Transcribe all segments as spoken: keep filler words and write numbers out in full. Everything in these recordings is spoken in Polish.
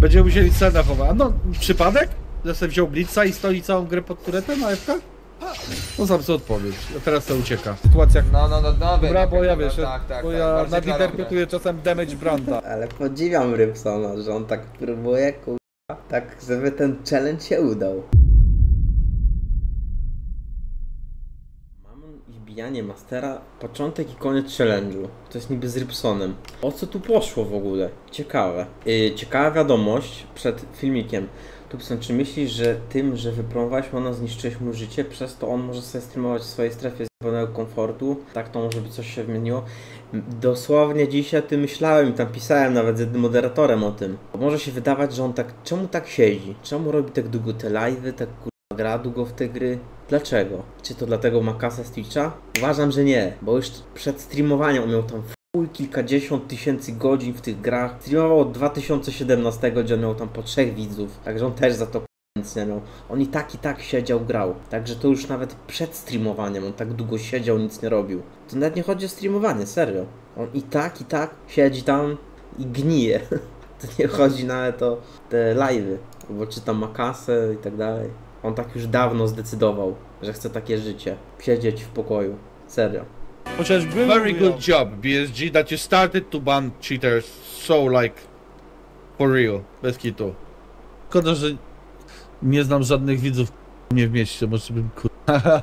Będziemy musieli cena chować. No, przypadek? Że sobie wziął Blitza i stoi całą grę pod Turetem, a F K? No sam co odpowiedź. A teraz to ucieka. W sytuacjach... No, no, no, no. Dobra, bo ja wiesz, tak, tak, bo ja tak, na interpretuję czasem damage Branda. Ale podziwiam Rybsona, że on tak próbuje, kurwa, tak żeby ten challenge się udał. Bijanie Mastera, początek i koniec challenge'u. To jest niby z Rybsonem. O co tu poszło w ogóle? Ciekawe. Yy, ciekawa wiadomość przed filmikiem. Tubson, czy myślisz, że tym, że wypromowałeś Mana, zniszczyłeś mu życie, przez to on może sobie streamować w swojej strefie zielonego komfortu? Tak to może by coś się wymieniło. Dosłownie dzisiaj ty myślałem i tam pisałem nawet z jednym moderatorem o tym. Może się wydawać, że on tak... Czemu tak siedzi? Czemu robi tak długo te live'y, tak gra długo w te gry? Dlaczego? Czy to dlatego ma kasę z Twitcha? Uważam, że nie, bo już przed streamowaniem on miał tam fuj kilkadziesiąt tysięcy godzin w tych grach. Streamował od dwa tysiące siedemnastego, gdzie on miał tam po trzech widzów, także on też za to nic nie miał. On i tak i tak siedział, grał, także to już nawet przed streamowaniem on tak długo siedział, nic nie robił. To nawet nie chodzi o streamowanie, serio. On i tak i tak siedzi tam i gnije. To nie chodzi nawet o te live'y, bo czy tam ma kasę i tak dalej. On tak już dawno zdecydował, że chce takie życie. Siedzieć w pokoju. Serio. Chociażby... Very good job, B S G, that you started to ban cheaters. So like... For real. Bez kitu. Szkoda, że... Nie znam żadnych widzów mnie w mieście. Może bym kurwa...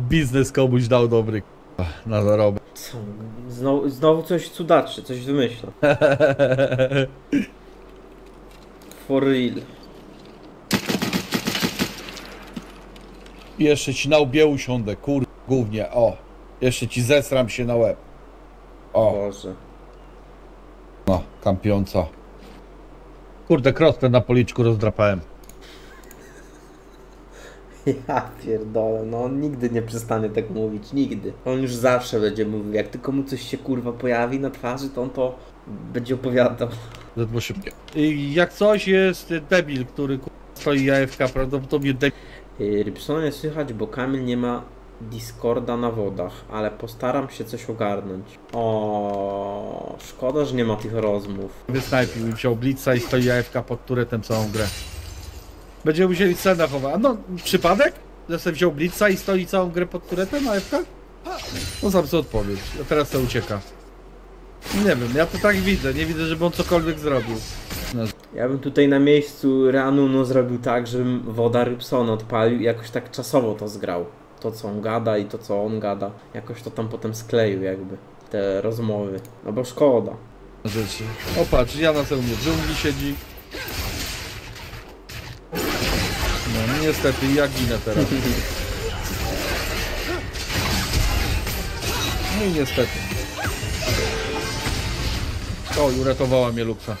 biznes komuś dał dobry k***a na zarobek. Co? Znowu, znowu coś cudaczy, coś wymyśla. For real. Jeszcze ci na łbie usiądę, kur... głównie, o. Jeszcze ci zesram się na łeb. O. Boże. No, kampiąca. Kurde, krosnę na policzku rozdrapałem. Ja pierdolę, no on nigdy nie przestanie tak mówić, nigdy. On już zawsze będzie mówił, jak tylko mu coś się kurwa pojawi na twarzy, to on to będzie opowiadał. Zadło szybkie. I jak coś jest debil, który kur... stoi A F K, prawdopodobnie debil. Rybsonie słychać, bo Kamil nie ma Discorda na wodach, ale postaram się coś ogarnąć. O, szkoda, że nie ma tych rozmów. Wysnajpił i wziął Blitza i stoi A F K pod Turetem całą grę. Będziemy musieli cena chować. No, przypadek? Że sobie wziął Blitza i stoi całą grę pod Turetem A F K? No sam co odpowiedź, a teraz to ucieka. Nie wiem, ja to tak widzę, nie widzę, żeby on cokolwiek zrobił. Ja bym tutaj na miejscu Ranu no, zrobił tak, żebym woda Rybsona odpalił i jakoś tak czasowo to zgrał. To co on gada i to co on gada. Jakoś to tam potem skleił jakby. Te rozmowy. No bo szkoda. Rzeczy. O patrz, ja na sobie dżungli siedzi. No niestety ja ginę teraz. No i niestety. Oj, uratowała mnie Luksa.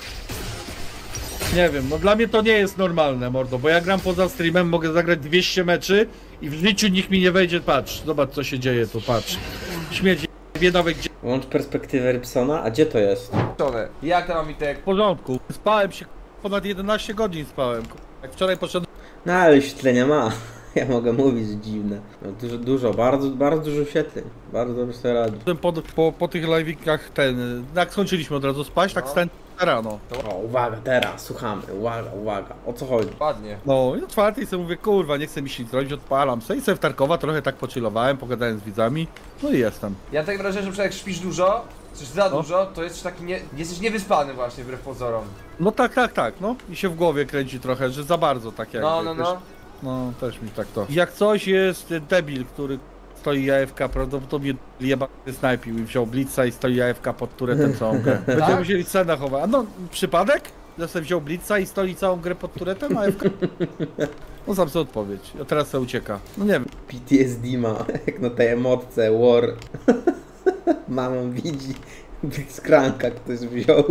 Nie wiem, no dla mnie to nie jest normalne, mordo, bo ja gram poza streamem, mogę zagrać dwieście meczy i w życiu nikt mi nie wejdzie, patrz, zobacz co się dzieje tu, patrz. Śmierć, biedowej gdzie... Łącz perspektywę Rybsona, a gdzie to jest? Jak tam mi tak? W porządku, spałem się, ponad jedenaście godzin spałem, jak wczoraj poszedłem... No ale świetlenia ma, ja mogę mówić, dziwne. No, dużo, dużo, bardzo, bardzo dużo świetleń, bardzo dobrze sobie radzi. Po, po, po tych live'ikach ten, jak skończyliśmy od razu spać, tak stałem... rano. O, uwaga, teraz, słuchamy, uwaga, uwaga, o co chodzi? Padnie. No i o czwartej sobie mówię, kurwa, nie chcę mi się nic robić, odpalam sobie i sobie w Tarkowa trochę tak pochillowałem, pogadałem z widzami, no i jestem. Ja tak wrażenie, że jak śpisz dużo, coś za no. dużo, to jesteś taki, nie, jesteś niewyspany właśnie, wbrew pozorom. No tak, tak, tak, no i się w głowie kręci trochę, że za bardzo tak jakby. No, no, no. Też, no, też mi tak to. Jak coś jest debil, który stoi A F K, prawdopodobnie jeba snajpił i wziął Blitza i stoi A F K pod Turetem całą grę. Będziemy musieli cenę chować. A no, przypadek? Że sobie wziął Blitza i stoi całą grę pod Turetem A F K? No sam sobie odpowiedź, a teraz se ucieka. No nie wiem. P T S D ma, jak na tej emotce, war. Mamą widzi, skranka ktoś wziął.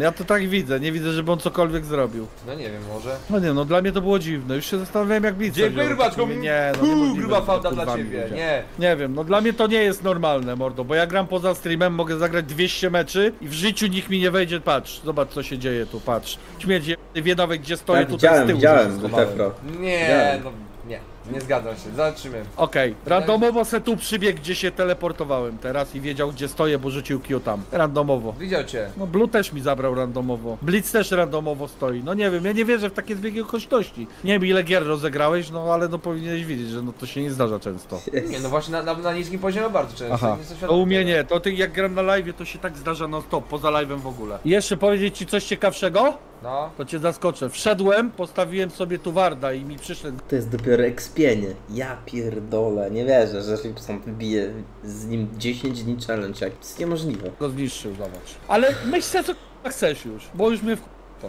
Ja to tak widzę, nie widzę, żeby on cokolwiek zrobił. No nie wiem, może. No nie, no dla mnie to było dziwne, już się zastanawiałem jak Blitza. Dziękuję rybaczką, nie, no nie gruba fałda dla ciebie, ludzie. nie. Nie wiem, no dla mnie to nie jest normalne, mordo, bo ja gram poza streamem, mogę zagrać dwieście meczy i w życiu nikt mi nie wejdzie, patrz, zobacz co się dzieje tu, patrz. Śmierć, je... wie nawet gdzie stoję, tak, tutaj z tyłu. Widziałem, widziałem, nie, no. Nie, nie zgadzam się, zobaczymy. Okej, okay. Randomowo se tu przybiegł, gdzie się teleportowałem teraz i wiedział, gdzie stoję, bo rzucił Q tam. Randomowo. Widział cię. No Blue też mi zabrał randomowo. Blitz też randomowo stoi. No nie wiem, ja nie wierzę w takie zbiegi okoliczności. Nie wiem, ile gier rozegrałeś, no ale no powinieneś wiedzieć, że no to się nie zdarza często. Nie, no właśnie na, na, na niskim poziomie bardzo często. Aha. To u mnie nie, to ty jak gram na live, to się tak zdarza no to poza live'em w ogóle. Jeszcze powiedzieć ci coś ciekawszego? No. To cię zaskoczę. Wszedłem, postawiłem sobie tu warda i mi przyszedł. To jest dopiero ekspienie. Ja pierdolę, nie wierzę, że Rybson bije z nim dziesięć dni challenge, jak to jest niemożliwe. Go zniszczył, zobacz. Ale myśl sobie co chcesz już, bo już mnie w... To.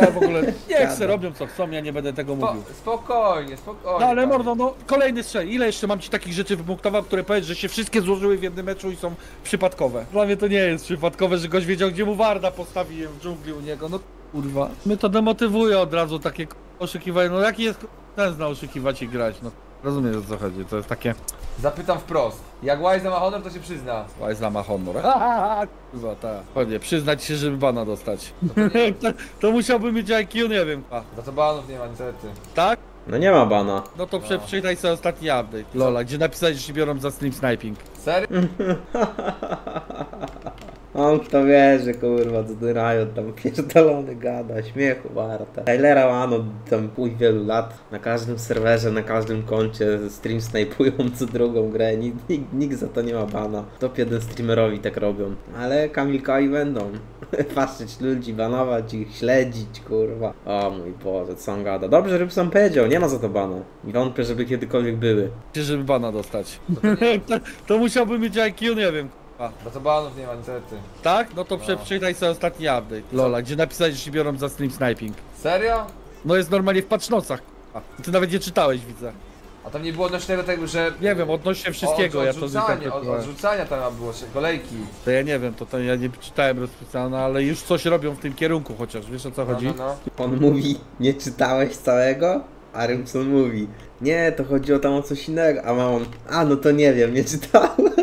Ja w ogóle niech se robią co chcą, ja nie będę tego Spo mówił. Spokojnie, spokojnie. No ale mordo, no kolejny strzel. Ile jeszcze mam ci takich rzeczy wypunktował, które powiesz, że się wszystkie złożyły w jednym meczu i są przypadkowe? Dla mnie to nie jest przypadkowe, że goś wiedział, gdzie mu warda postawiłem w dżungli u niego, no kurwa. Mnie to demotywuje od razu takie oszukiwanie, no jaki jest ten zna oszukiwać i grać, no. Rozumiesz, o co chodzi, to jest takie... Zapytam wprost, jak Wyza ma honor, to się przyzna. Wyza ma honor, aaa, kurwa, ta. Chodź, przyznać się, żeby bana dostać. To, to, to musiałby mieć I Q, nie wiem. A. Za to banów nie ma, niestety. Tak? No nie ma bana. No to no. Przeczytaj sobie ostatni update, Lola, co? Gdzie napisałeś, że się biorą za stream sniping. Serio? On kto wierzy, kurwa, co ten Riot tam pierdolony gada, śmiechu warta. Tylera mano tam pój wielu lat, na każdym serwerze, na każdym koncie stream snajpują co drugą grę, nikt, nikt, nikt za to nie ma bana. Top jeden streamerowi tak robią, ale Kamilkoi będą patrzeć ludzi, banować ich, śledzić, kurwa. O mój Boże, co on gada. Dobrze, żeby sam powiedział, nie ma za to bana. I wątpię, żeby kiedykolwiek były. Żeby bana dostać. To, to musiałby mieć I Q, nie wiem. A, no to banów nie ma niestety. Tak? No to no. Przeczytaj sobie ostatni update, Lola, gdzie napisałeś, że się biorą za stream sniping. Serio? No jest normalnie w patchnocach. A ty nawet nie czytałeś, widzę. A tam nie było odnośnie tego, tego, że... Nie wiem, odnośnie wszystkiego, od, od, od ja to nie od, odrzucania tam było, kolejki. To ja nie wiem, to tam ja nie czytałem rozpisane, ale już coś robią w tym kierunku chociaż, wiesz o co chodzi? No, no, no. On mówi, nie czytałeś całego? A Rybson mówi, nie, to chodziło tam o coś innego, a ma on, a no to nie wiem, nie czytałem.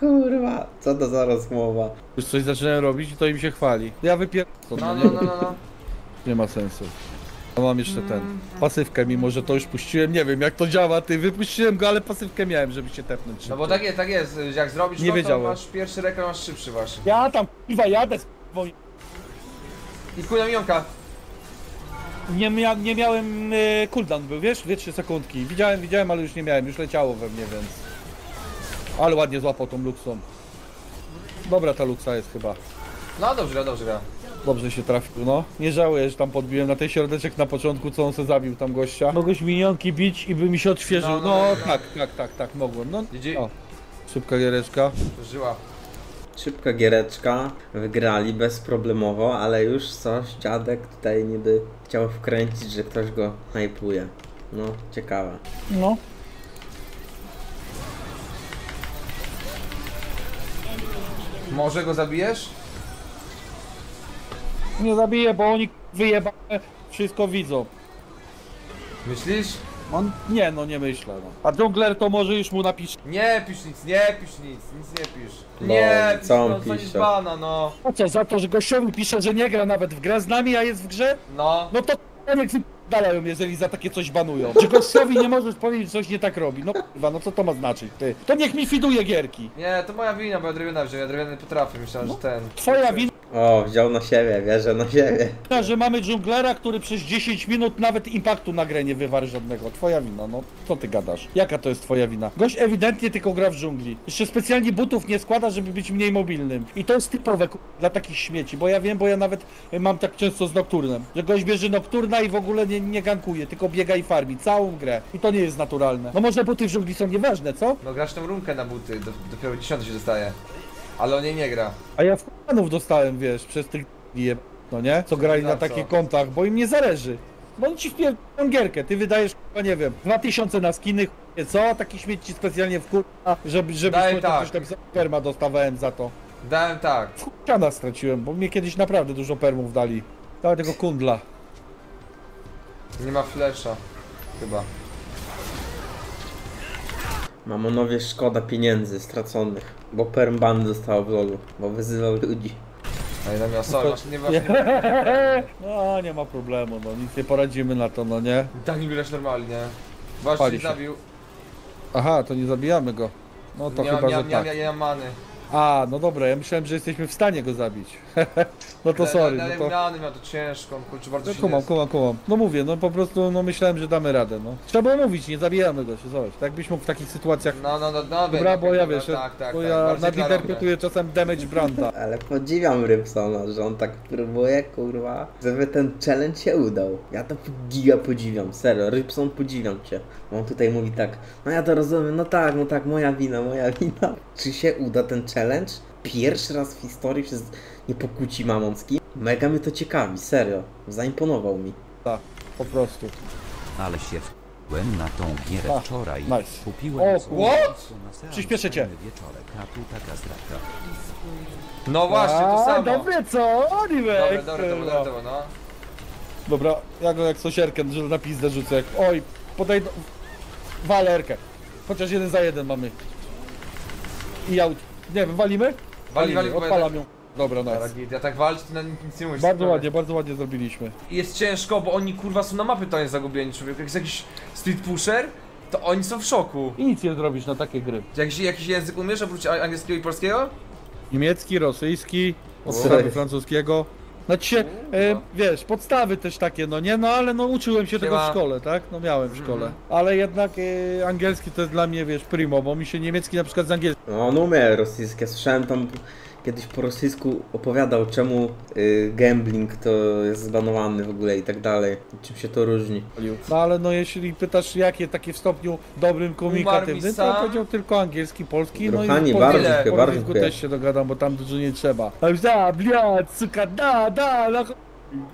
Kurwa, co to za rozmowa? Już coś zaczynają robić i to im się chwali. Ja wypier... No, no, no, no, no. Nie ma sensu. A mam jeszcze mm. ten, pasywkę, mimo że to już puściłem, nie wiem jak to działa, ty, wypuściłem go, ale pasywkę miałem, żeby się tepnąć. No szybko. Bo tak jest, tak jest, jak zrobisz nie to, wiedziałem. To masz pierwszy reklam, masz szybszy właśnie. Ja tam, kurwa, jadę z... I kurwa mionka. Nie, mia nie miałem, y cooldown był, wiesz, dwie trzy sekundki. Widziałem, widziałem, ale już nie miałem, już leciało we mnie, więc... Ale ładnie złapał tą luksą. Dobra ta luksa jest chyba. No dobrze, no dobrze. Dobrze się trafił, no. Nie żałuję, że tam podbiłem na tej środeczek na początku, co on se zabił tam gościa. Mogłeś minionki bić i by mi się odświeżył. No, no, no tak, tak, tak, tak, mogłem. No. O. Szybka giereczka. Żyła. Szybka giereczka. Wygrali bezproblemowo, ale już coś dziadek tutaj niby chciał wkręcić, że ktoś go najpuje. No, ciekawe. No. Może go zabijesz? Nie zabiję, bo oni wyjebane wszystko widzą. Myślisz? On? Nie, no nie myślę. No. A jungler to może już mu napisz. Nie pisz nic, nie pisz nic, nic nie pisz. No, nie, pisz, co on no, pisze? Bana, no. A co, za to, że gościowi pisze, że nie gra nawet w grę z nami, a jest w grze? No. No to dalają, jeżeli za takie coś banują. Czy gościowi nie możesz powiedzieć, że coś nie tak robi? No kurwa, no co to ma znaczyć, ty? To niech mi fiduje gierki. Nie, to moja wina, bo ja drewna wziąłem, ja drewna nie potrafię, myślałem, no, że ten... Twoja wina... O, wziął na siebie, wierzę na siebie. Że mamy dżunglera, który przez dziesięć minut nawet impaktu na grę nie wywarł żadnego. Twoja wina, no co ty gadasz? Jaka to jest twoja wina? Gość ewidentnie tylko gra w dżungli. Jeszcze specjalnie butów nie składa, żeby być mniej mobilnym. I to jest typowe dla takich śmieci, bo ja wiem, bo ja nawet mam tak często z Nocturnem. Że gość bierze Nocturna i w ogóle nie, nie gankuje, tylko biega i farmi całą grę. I to nie jest naturalne. No może buty w dżungli są nieważne, co? No grasz tą runkę na buty, do, dopiero dziesiąty się dostaje. Ale on jej nie gra. A ja w panów dostałem, wiesz, przez tych je... no nie? Co grali no, na takich kontach, bo im nie zależy. Bo oni ci wpierdolą gierkę, ty wydajesz, nie wiem, dwa tysiące na skiny, co? Taki śmieć ci specjalnie wkurwa, żeby, żeby tak. Tam perma dostawałem za to. Dałem tak. Wkurwa straciłem, bo mnie kiedyś naprawdę dużo permów dali. Dałem tego kundla. Nie ma flesza, chyba. Mammonowie szkoda pieniędzy straconych, bo permban został w lolu, bo wyzywał ludzi. A ile miał solo? Nie ma, nie ma problemu. No nie ma problemu, no nic nie poradzimy na to, no nie? I tak nie grasz normalnie. Właśnie zabił. Aha, to nie zabijamy go. No to nie, chyba, nie, że nie, tak. Nie, nie, nie many. A, no dobra, ja myślałem, że jesteśmy w stanie go zabić. No to sorry. Ale no to... miał to ciężką, kurczę, bardzo no, kumam, kumam, kumam. No mówię, no po prostu no myślałem, że damy radę, no. Trzeba było mówić, nie zabijamy go się, zobacz. Tak byś mógł w takich sytuacjach... No, no, no, no dobra, bo ja wiesz, tak, tak, bo ja nadinterpretuję czasem damage Branda. Ale podziwiam Rybsona, że on tak próbuje, kurwa, żeby ten challenge się udał. Ja to giga podziwiam, serio, Rybson, podziwiam cię. On tutaj mówi tak, no ja to rozumiem, no tak, no tak, moja wina, moja wina. Czy się uda ten challenge? Challenge? Pierwszy raz w historii przez nie pokłóci Mammonski. Mega mnie to ciekawi, serio. Zaimponował mi. Tak, po prostu. Ale się wkułem na tą gierę wczoraj. Nice. Kupiłem... O, what? Przyspieszę cię. No właśnie, to samo. Dobra, co? Oliwek! Dobra, dobra, dobra, no. Dobra, ja go jak sosierkę na pizdę rzucę. Jak... Oj, podaj... Walerkę. Chociaż jeden za jeden mamy. I out. Nie wiem, walimy? Wali, wali, odpalam ją. Dobra, nice. Ja tak walczę, to na nic nie mówisz. Bardzo ładnie, bardzo ładnie zrobiliśmy. Jest ciężko, bo oni kurwa są na mapy to nie zagubieni, człowiek. Jak jest jakiś street pusher, to oni są w szoku. I nic nie zrobisz na takie gry. Jakiś, jakiś język umiesz oprócz angielskiego i polskiego? Niemiecki, rosyjski, podstawy francuskiego. Znaczy się, e, wiesz, podstawy też takie, no nie? No ale no uczyłem się tego w szkole, tak? No miałem w szkole. Mm. Ale jednak e, angielski to jest dla mnie, wiesz, primo, bo mi się niemiecki na przykład z angielskim... No, no umie rosyjskie, słyszałem tam kiedyś po rosyjsku opowiadał, czemu y, gambling to jest zbanowany w ogóle i tak dalej. Czym się to różni. No ale no jeśli pytasz, jakie takie w stopniu dobrym komunikatywnym, to powiedział tylko angielski, polski, no i po angielsku też się dogadam, bo tam dużo nie trzeba. Da, bliad, suka, da, da,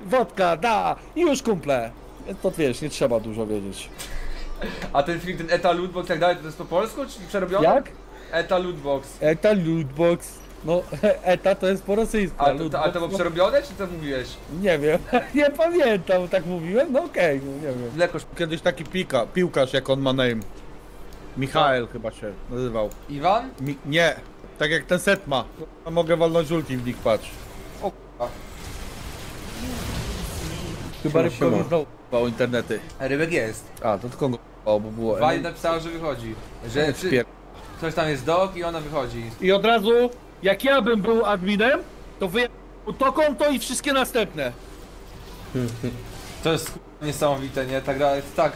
wodka, da, i już kumple. To wiesz, nie trzeba dużo wiedzieć. A ten film, ten Eta Lootbox i tak dalej, to jest po polsku, czyli przerobione? Jak? Eta Lootbox. Eta Lootbox. No, eta to jest po rosyjsku. A to, to, a to było przerobione, czy to mówiłeś? Nie wiem, nie pamiętam, tak mówiłem? No okej, okay, nie wiem. Lekoś. Kiedyś taki pika, piłkarz, jak on ma name. Michael no. Chyba się nazywał. Iwan? Mi nie, tak jak ten set ma. Ja mogę walnąć ulti w nich, patrz. O k***a. Chyba rybka już znowu internety. Rybek jest. A, to tylko go bo było... Wali napisała, że wychodzi. Że przy... Coś tam jest dog i ona wychodzi. I od razu... Jak ja bym był adminem, to wyjechał to konto i wszystkie następne. To jest niesamowite, nie? Ta gra jest tak...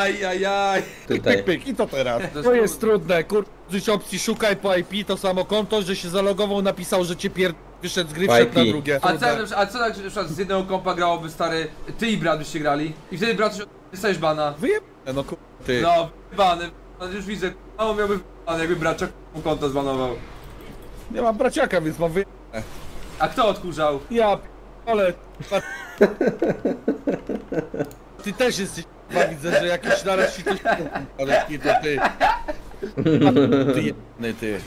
Ajajaj. Pyk, pyk, pyk. I to teraz. To jest, to jest trudne, kur... Użyć opcji szukaj po I P, to samo konto, że się zalogował, napisał, że cię pier... Wyszedł z gry, wszedł na drugie. A co, a co tak, że na przykład z jednego kompa grałoby stary... Ty i brat byście grali. I wtedy brat dostajesz bana. Wyjebane, no kur... Ty. No, bany. No już widzę, mało miałby pan, jakby braciak mu konto zbanował. Nie mam braciaka, więc mam wyjebane. A kto odkurzał? Ja p***ole. Ty też jesteś p***a, widzę, że jakiś naraz ci coś p***a, to ty. Ty jebany, ty.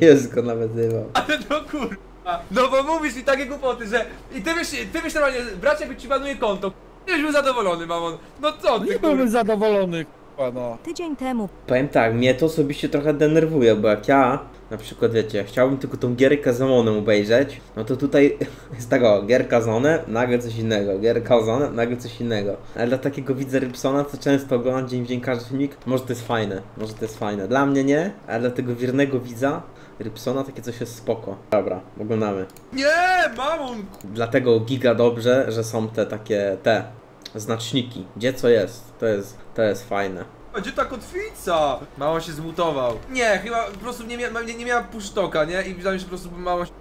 Jezu go nawet nazywał. Ale no kurwa, no bo mówisz mi takie głupoty, że... I ty wiesz, ty wiesz normalnie, braciak ci banuje konto. Ty byś był zadowolony, Mammon. No co ty, nie byłbym zadowolony. No. Tydzień temu. Powiem tak, mnie to osobiście trochę denerwuje, bo jak ja na przykład wiecie, chciałbym tylko tą gierkę z Emonem obejrzeć, no to tutaj jest tego, gierka z Onem, nagle coś innego, gierka z Onem, nagle coś innego. Ale dla takiego widza Rybsona, co często ogląda dzień w dzień każdy filmik, może to jest fajne, może to jest fajne. Dla mnie nie, ale dla tego wiernego widza Rybsona takie coś jest spoko. Dobra, oglądamy. Nie, Mammon! Dlatego giga dobrze, że są te takie, te znaczniki, gdzie co jest, to jest, to jest fajne. A gdzie ta kotwica? Mało się zmutował. Nie, chyba po prostu nie, mia nie, nie miała pushtoka, nie? I wydaje mi się, po prostu mało się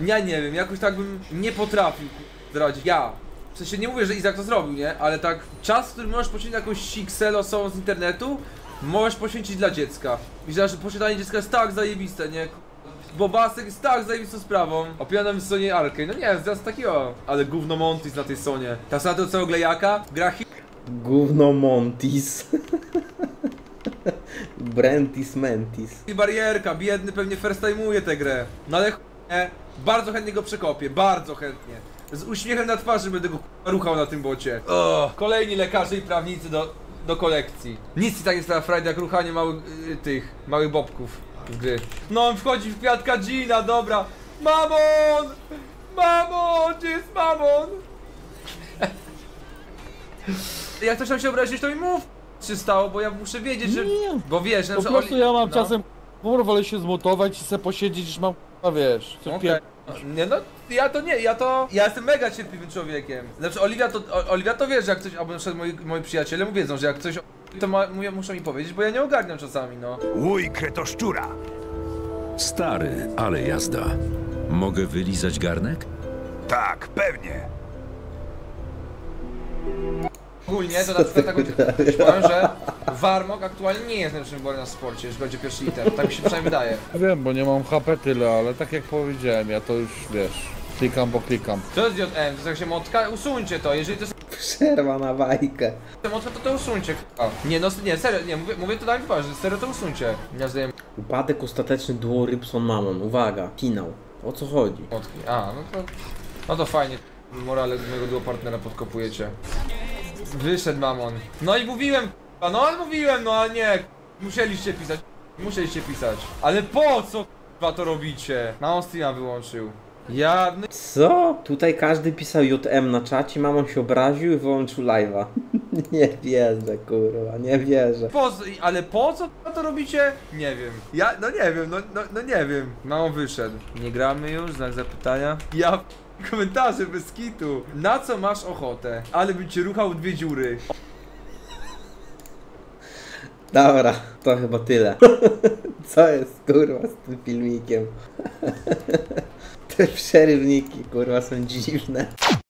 Ja nie wiem, jakoś tak bym nie potrafił zdradzić. Ja. W sensie nie mówię, że Izak to zrobił, nie? Ale tak czas, w którym możesz poświęcić jakąś siksel osobą z internetu, możesz poświęcić dla dziecka. I że posiadanie dziecka jest tak zajebiste, nie? Bobasek jest tak zajebistą sprawą. Opowiadam w Sonie Arkane. No nie, zaraz takiego. Ale gówno Montis na tej Sonie. Ta Sona to całego glejaka gra Gówno Montis. Brentis Mentis. I barierka, biedny pewnie first time'uje tę grę. No ale chłopie, bardzo chętnie go przekopię, bardzo chętnie. Z uśmiechem na twarzy będę go ruchał na tym bocie. Ugh. Kolejni lekarze i prawnicy do, do kolekcji. Nic i tak jest dla frajdy jak ruchanie małych, tych, małych bobków z gry. No on wchodzi w piatka Gina, dobra. Mammon! Mammon! Gdzie jest Mammon? Jak ktoś tam się obrazić, to mi mów, czy stało, bo ja muszę wiedzieć, że... Nie. Bo wiesz, po prostu ja mam no. czasem... Kurwa, wolę się zmutować i se posiedzieć, niż mam... A wiesz... Okay. Nie no, ja to nie, ja to... Ja jestem mega cierpliwym człowiekiem. Znaczy, Oliwia to, Oliwia to wie, że jak coś... Albo na przykład moi, moi przyjaciele mu wiedzą, że jak coś... To ma, muszą mi powiedzieć, bo ja nie ogarniam czasami, no. Łuj, kretoszczura! Stary, ale jazda. Mogę wylizać garnek? Tak, pewnie. Ogólnie to na przykład tak powiem, że Warmok aktualnie nie jest najlepszym wyborem na sporcie, jeżeli chodzi o pierwszy liter. Tak mi się przynajmniej wydaje. Ja wiem, bo nie mam H P tyle, ale tak jak powiedziałem, ja to już wiesz, klikam, bo klikam. Co jest J M? To tak się motka? Usuńcie to, jeżeli to jest... Przerwa na bajkę. Motka to to usuńcie, k***a. Nie no, nie, serio, nie, mówię, mówię to dajmy poważnie, serio to usuńcie. Ja zdaję... Upadek ostateczny duo Rybson Mammon, uwaga, finał. O co chodzi? Motki, a, no to... No to fajnie, morale mojego duo partnera podkopujecie. Wyszedł Mammon. No i mówiłem, no ale mówiłem, no ale nie, musieliście pisać, musieliście pisać. Ale po co to robicie? Na Ostina wyłączył. Ja... Co? Tutaj każdy pisał J M na czacie, Mammon się obraził i wyłączył live'a. Nie wierzę, kurwa, nie wierzę. Po co, ale po co to robicie? Nie wiem. Ja, no nie wiem, no, no, no nie wiem. Mammon wyszedł. Nie gramy już, znak zapytania. Ja... Komentarze bez kitu. Na co masz ochotę? Ale bym cię ruchał w dwie dziury. Dobra, to chyba tyle. Co jest kurwa z tym filmikiem? Te przerywniki kurwa są dziwne.